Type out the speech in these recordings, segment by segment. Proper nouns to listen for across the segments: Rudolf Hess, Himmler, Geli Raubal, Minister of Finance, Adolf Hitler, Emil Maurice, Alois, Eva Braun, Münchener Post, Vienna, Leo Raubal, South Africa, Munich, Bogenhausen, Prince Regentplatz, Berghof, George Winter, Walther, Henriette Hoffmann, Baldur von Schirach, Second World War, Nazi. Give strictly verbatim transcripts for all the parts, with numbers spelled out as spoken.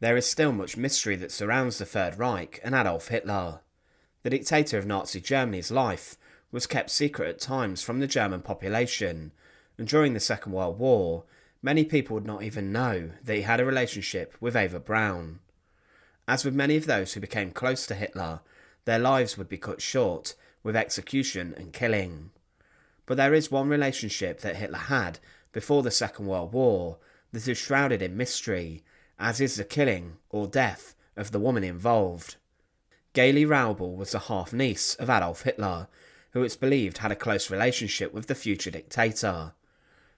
There is still much mystery that surrounds the Third Reich and Adolf Hitler. The dictator of Nazi Germany's life was kept secret at times from the German population, and during the Second World War, many people would not even know that he had a relationship with Eva Braun. As with many of those who became close to Hitler, their lives would be cut short with execution and killing. But there is one relationship that Hitler had before the Second World War that is shrouded in mystery, as is the killing or death of the woman involved. Geli Raubal was the half-niece of Adolf Hitler, who it's believed had a close relationship with the future dictator.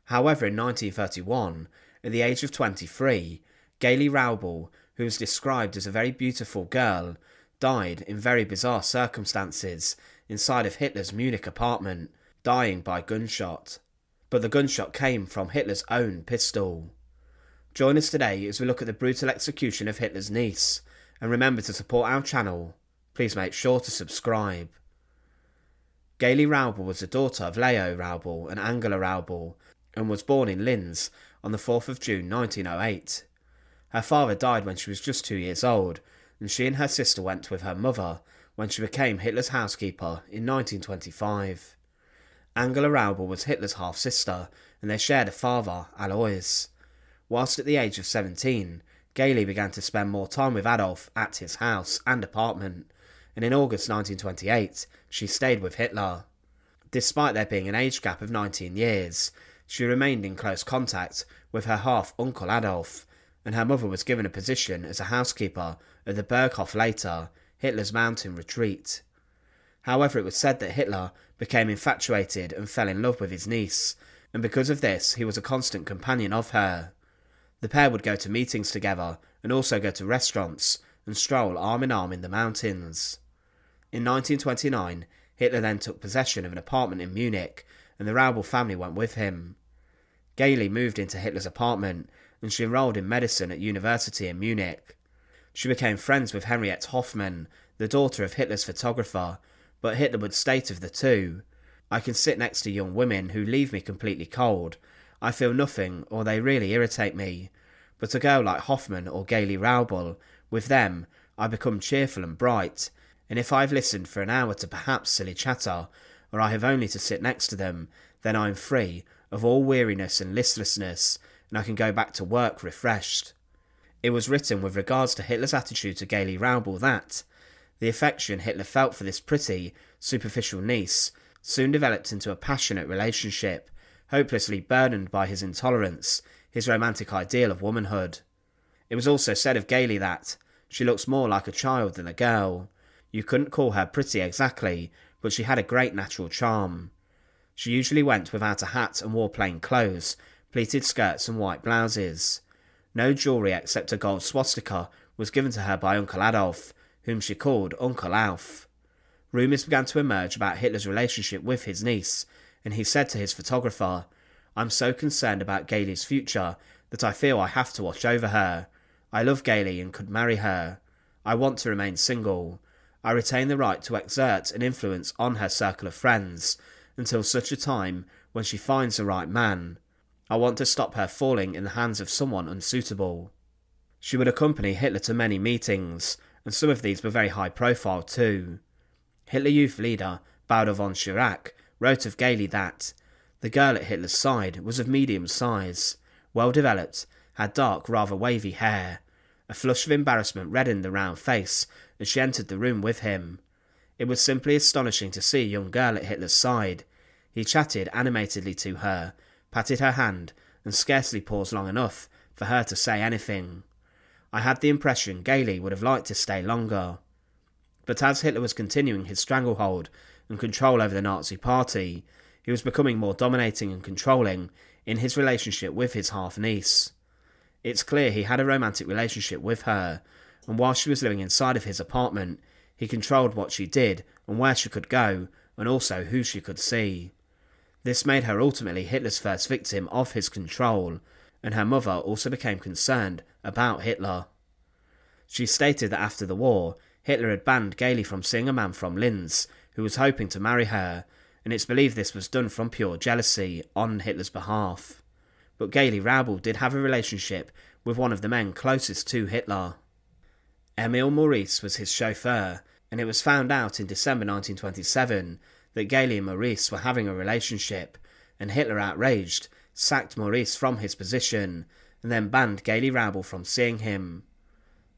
However, in nineteen thirty-one, at the age of twenty-three, Geli Raubal, who was described as a very beautiful girl, died in very bizarre circumstances inside of Hitler's Munich apartment, dying by gunshot. But the gunshot came from Hitler's own pistol. Join us today as we look at the brutal execution of Hitler's niece, and remember to support our channel. Please make sure to subscribe. Geli Raubal was the daughter of Leo Raubal and Angela Raubal, and was born in Linz on the fourth of June nineteen oh eight. Her father died when she was just two years old, and she and her sister went with her mother when she became Hitler's housekeeper in nineteen twenty-five. Angela Raubal was Hitler's half-sister, and they shared a father, Alois. Whilst at the age of seventeen, Geli began to spend more time with Adolf at his house and apartment, and in August nineteen twenty-eight, she stayed with Hitler. Despite there being an age gap of nineteen years, she remained in close contact with her half-uncle Adolf, and her mother was given a position as a housekeeper at the Berghof later, Hitler's mountain retreat. However, it was said that Hitler became infatuated and fell in love with his niece, and because of this, he was a constant companion of her. The pair would go to meetings together, and also go to restaurants, and stroll arm-in-arm in the mountains. In nineteen twenty-nine, Hitler then took possession of an apartment in Munich, and the Raubal family went with him. Geli moved into Hitler's apartment, and she enrolled in medicine at university in Munich. She became friends with Henriette Hoffmann, the daughter of Hitler's photographer, but Hitler would state of the two, "I can sit next to young women who leave me completely cold. I feel nothing, or they really irritate me. But a girl like Hoffmann or Geli Raubal, with them, I become cheerful and bright, and if I have listened for an hour to perhaps silly chatter, or I have only to sit next to them, then I am free of all weariness and listlessness, and I can go back to work refreshed." It was written with regards to Hitler's attitude to Geli Raubal that the affection Hitler felt for this pretty, superficial niece soon developed into a passionate relationship, hopelessly burdened by his intolerance, his romantic ideal of womanhood. It was also said of Geli that she looks more like a child than a girl. You couldn't call her pretty exactly, but she had a great natural charm. She usually went without a hat and wore plain clothes, pleated skirts and white blouses. No jewellery except a gold swastika was given to her by Uncle Adolf, whom she called Uncle Alf. Rumours began to emerge about Hitler's relationship with his niece, and he said to his photographer, "I'm so concerned about Geli's future that I feel I have to watch over her. I love Geli and could marry her. I want to remain single. I retain the right to exert an influence on her circle of friends until such a time when she finds the right man. I want to stop her falling in the hands of someone unsuitable." She would accompany Hitler to many meetings, and some of these were very high profile too. Hitler youth leader Baldur von Schirach wrote of Geli that the girl at Hitler's side was of medium size, well developed, had dark, rather wavy hair. A flush of embarrassment reddened the round face as she entered the room with him. It was simply astonishing to see a young girl at Hitler's side. He chatted animatedly to her, patted her hand, and scarcely paused long enough for her to say anything. I had the impression Geli would have liked to stay longer. But as Hitler was continuing his stranglehold and control over the Nazi party, he was becoming more dominating and controlling in his relationship with his half-niece. It's clear he had a romantic relationship with her, and while she was living inside of his apartment, he controlled what she did and where she could go, and also who she could see. This made her ultimately Hitler's first victim of his control, and her mother also became concerned about Hitler. She stated that after the war, Hitler had banned Geli from seeing a man from Linz who was hoping to marry her, and it's believed this was done from pure jealousy on Hitler's behalf. But Geli Raubal did have a relationship with one of the men closest to Hitler. Emil Maurice was his chauffeur, and it was found out in December nineteen twenty-seven that Geli and Maurice were having a relationship, and Hitler, outraged, sacked Maurice from his position, and then banned Geli Raubal from seeing him.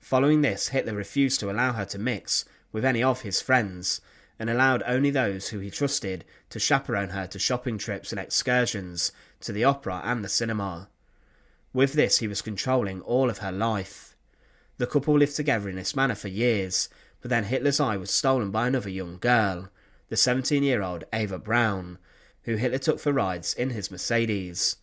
Following this, Hitler refused to allow her to mix with any of his friends, and allowed only those who he trusted to chaperone her to shopping trips and excursions to the opera and the cinema. With this, he was controlling all of her life. The couple lived together in this manner for years, but then Hitler's eye was stolen by another young girl, the seventeen-year-old Eva Braun, who Hitler took for rides in his Mercedes.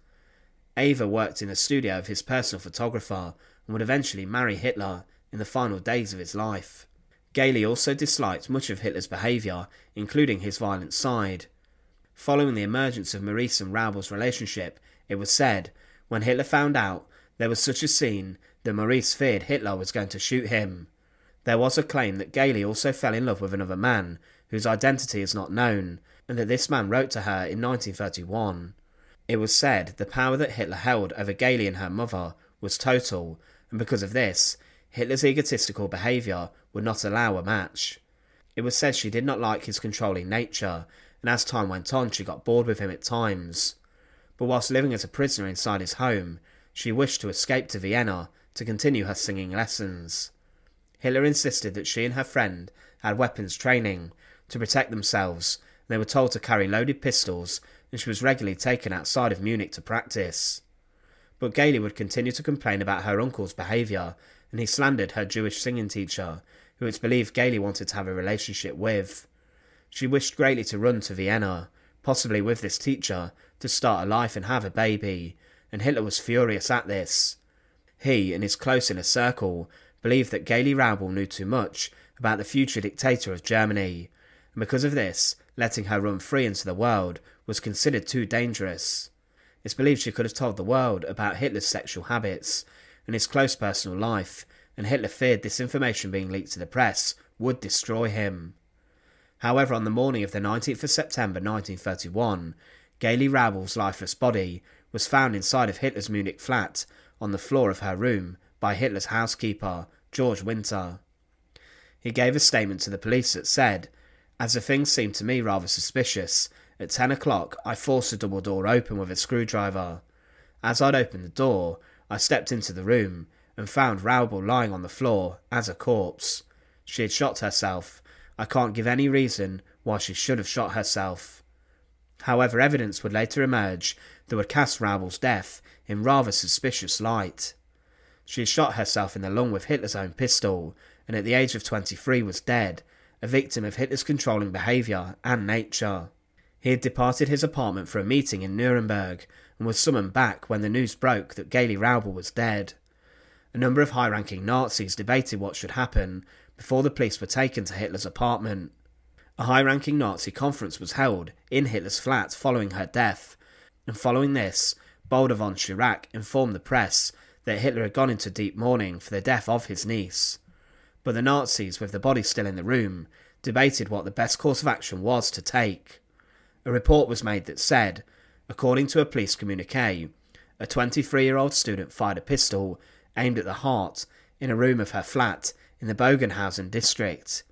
Eva worked in the studio of his personal photographer and would eventually marry Hitler in the final days of his life. Geli also disliked much of Hitler's behaviour, including his violent side. Following the emergence of Maurice and Raubal's relationship, it was said, when Hitler found out, there was such a scene that Maurice feared Hitler was going to shoot him. There was a claim that Geli also fell in love with another man, whose identity is not known, and that this man wrote to her in nineteen thirty-one. It was said the power that Hitler held over Geli and her mother was total, and because of this, Hitler's egotistical behaviour would not allow a match. It was said she did not like his controlling nature, and as time went on she got bored with him at times. But whilst living as a prisoner inside his home, she wished to escape to Vienna to continue her singing lessons. Hitler insisted that she and her friend had weapons training to protect themselves, and they were told to carry loaded pistols, and she was regularly taken outside of Munich to practice. But Geli would continue to complain about her uncle's behaviour, and he slandered her Jewish singing teacher, who it's believed Geli wanted to have a relationship with. She wished greatly to run to Vienna, possibly with this teacher, to start a life and have a baby, and Hitler was furious at this. He and his close inner circle believed that Geli Raubal knew too much about the future dictator of Germany, and because of this, letting her run free into the world was considered too dangerous. It's believed she could have told the world about Hitler's sexual habits and his close personal life, and Hitler feared this information being leaked to the press would destroy him. However, on the morning of the nineteenth of September nineteen thirty-one, Geli Raubal's lifeless body was found inside of Hitler's Munich flat on the floor of her room by Hitler's housekeeper, George Winter. He gave a statement to the police that said, "As the thing seemed to me rather suspicious, at ten o'clock I forced the double door open with a screwdriver. As I'd opened the door, I stepped into the room and found Raubal lying on the floor as a corpse. She had shot herself. I can't give any reason why she should have shot herself." However, evidence would later emerge that would cast Raubal's death in rather suspicious light. She had shot herself in the lung with Hitler's own pistol, and at the age of twenty-three was dead, a victim of Hitler's controlling behaviour and nature. He had departed his apartment for a meeting in Nuremberg, and was summoned back when the news broke that Geli Raubal was dead. A number of high-ranking Nazis debated what should happen before the police were taken to Hitler's apartment. A high-ranking Nazi conference was held in Hitler's flat following her death, and following this, Baldur von Schirach informed the press that Hitler had gone into deep mourning for the death of his niece. But the Nazis, with the body still in the room, debated what the best course of action was to take. A report was made that said, according to a police communique, a twenty-three-year-old student fired a pistol aimed at the heart in a room of her flat in the Bogenhausen district.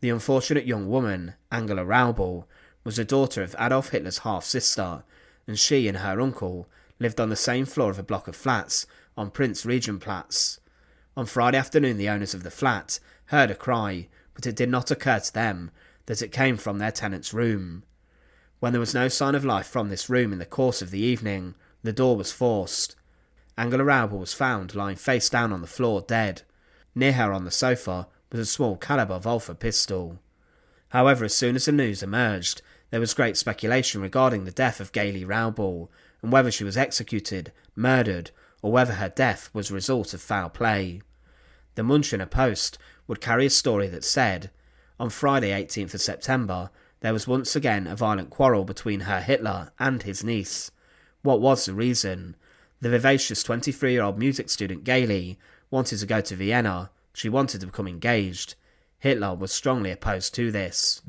The unfortunate young woman, Angela Raubal, was the daughter of Adolf Hitler's half-sister, and she and her uncle lived on the same floor of a block of flats on Prince Regentplatz. On Friday afternoon, the owners of the flat heard a cry, but it did not occur to them that it came from their tenant's room. When there was no sign of life from this room in the course of the evening, the door was forced. Angela Raubal was found lying face down on the floor dead. Near her on the sofa was a small caliber Walther pistol. However, as soon as the news emerged, there was great speculation regarding the death of Geli Raubal, and whether she was executed, murdered, or whether her death was a result of foul play. The Münchener Post would carry a story that said, on Friday eighteenth of September, there was once again a violent quarrel between Herr Hitler and his niece. What was the reason? The vivacious twenty-three-year-old music student Geli wanted to go to Vienna. She wanted to become engaged. Hitler was strongly opposed to this.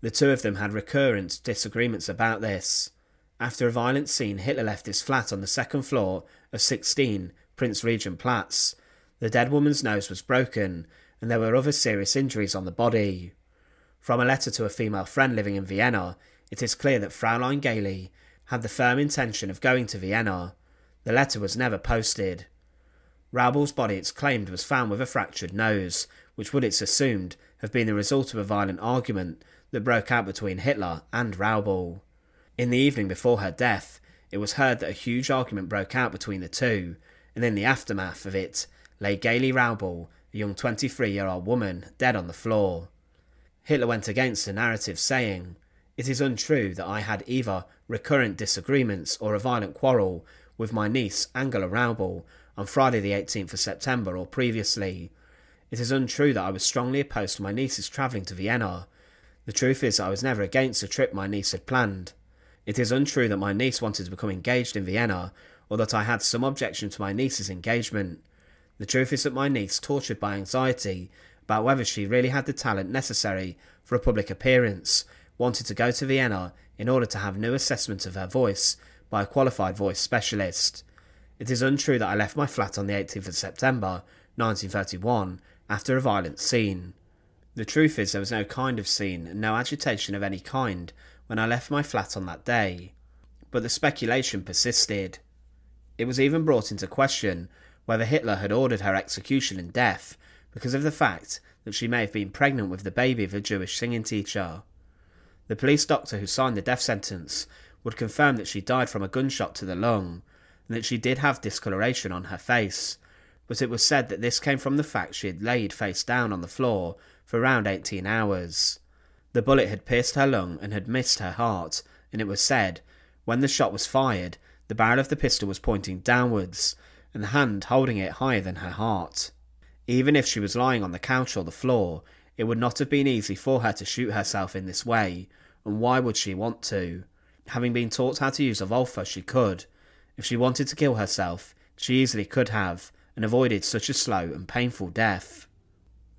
The two of them had recurrent disagreements about this. After a violent scene, Hitler left his flat on the second floor of sixteen Prince Regentplatz. The dead woman's nose was broken, and there were other serious injuries on the body. From a letter to a female friend living in Vienna, it is clear that Fraulein Geli had the firm intention of going to Vienna. The letter was never posted. Raubal's body, it's claimed, was found with a fractured nose, which would, it's assumed, have been the result of a violent argument that broke out between Hitler and Raubal. In the evening before her death, it was heard that a huge argument broke out between the two, and in the aftermath of it lay Geli Raubal, a young twenty-three-year-old woman, dead on the floor. Hitler went against the narrative, saying, "It is untrue that I had either recurrent disagreements or a violent quarrel with my niece Angela Raubal on Friday the eighteenth of September or previously. It is untrue that I was strongly opposed to my niece's travelling to Vienna. The truth is that I was never against the trip my niece had planned. It is untrue that my niece wanted to become engaged in Vienna, or that I had some objection to my niece's engagement. The truth is that my niece, tortured by anxiety about whether she really had the talent necessary for a public appearance, wanted to go to Vienna in order to have new assessment of her voice by a qualified voice specialist. It is untrue that I left my flat on the eighteenth of September, nineteen thirty-one, after a violent scene. The truth is there was no kind of scene and no agitation of any kind when I left my flat on that day." But the speculation persisted. It was even brought into question whether Hitler had ordered her execution and death because of the fact that she may have been pregnant with the baby of a Jewish singing teacher. The police doctor who signed the death sentence would confirm that she died from a gunshot to the lung and that she did have discoloration on her face, but it was said that this came from the fact she had laid face down on the floor for around eighteen hours. The bullet had pierced her lung and had missed her heart, and it was said, when the shot was fired, the barrel of the pistol was pointing downwards, and the hand holding it higher than her heart. Even if she was lying on the couch or the floor, it would not have been easy for her to shoot herself in this way, and why would she want to? Having been taught how to use a revolver, she could. If she wanted to kill herself, she easily could have, and avoided such a slow and painful death.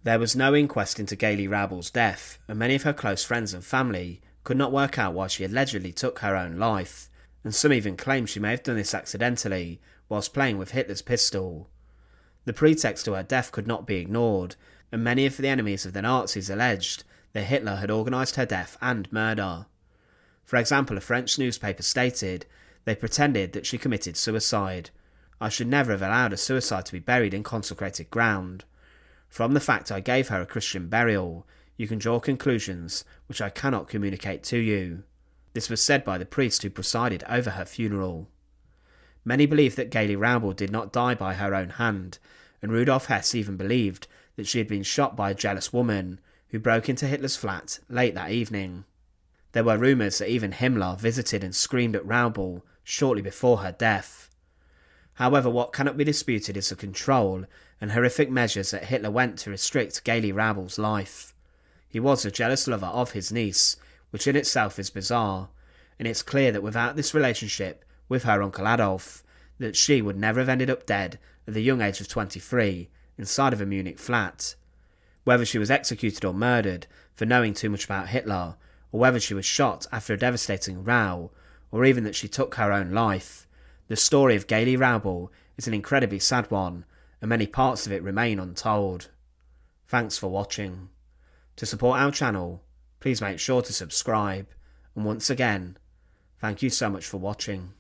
There was no inquest into Geli Raubal's death, and many of her close friends and family could not work out why she allegedly took her own life, and some even claimed she may have done this accidentally whilst playing with Hitler's pistol. The pretext to her death could not be ignored, and many of the enemies of the Nazis alleged that Hitler had organised her death and murder. For example, a French newspaper stated, "They pretended that she committed suicide. I should never have allowed a suicide to be buried in consecrated ground. From the fact I gave her a Christian burial, you can draw conclusions which I cannot communicate to you." This was said by the priest who presided over her funeral. Many believed that Geli Raubal did not die by her own hand, and Rudolf Hess even believed that she had been shot by a jealous woman who broke into Hitler's flat late that evening. There were rumours that even Himmler visited and screamed at Raubal shortly before her death. However, what cannot be disputed is the control and horrific measures that Hitler went to restrict Geli Raubal's life. He was a jealous lover of his niece, which in itself is bizarre, and it's clear that without this relationship with her uncle Adolf, that she would never have ended up dead at the young age of twenty-three, inside of a Munich flat. Whether she was executed or murdered for knowing too much about Hitler, or whether she was shot after a devastating row, or even that she took her own life, the story of Geli Raubal is an incredibly sad one, and many parts of it remain untold. Thanks for watching. To support our channel, please make sure to subscribe, and once again, thank you so much for watching.